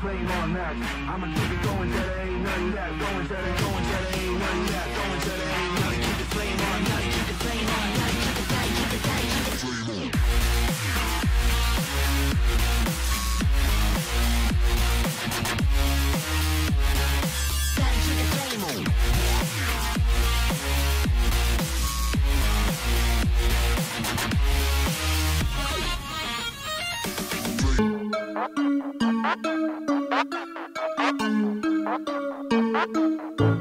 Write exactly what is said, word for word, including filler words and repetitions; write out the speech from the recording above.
playing all night. I'm a keep it going till there ain't nothing left. Going till there, going till there ain't nothing left. Going till there ain't nothing. Keep it playing all night. Keep it playing all night. Keep it tight, keep it tight, keep it tight. Keep it tight. Thank you.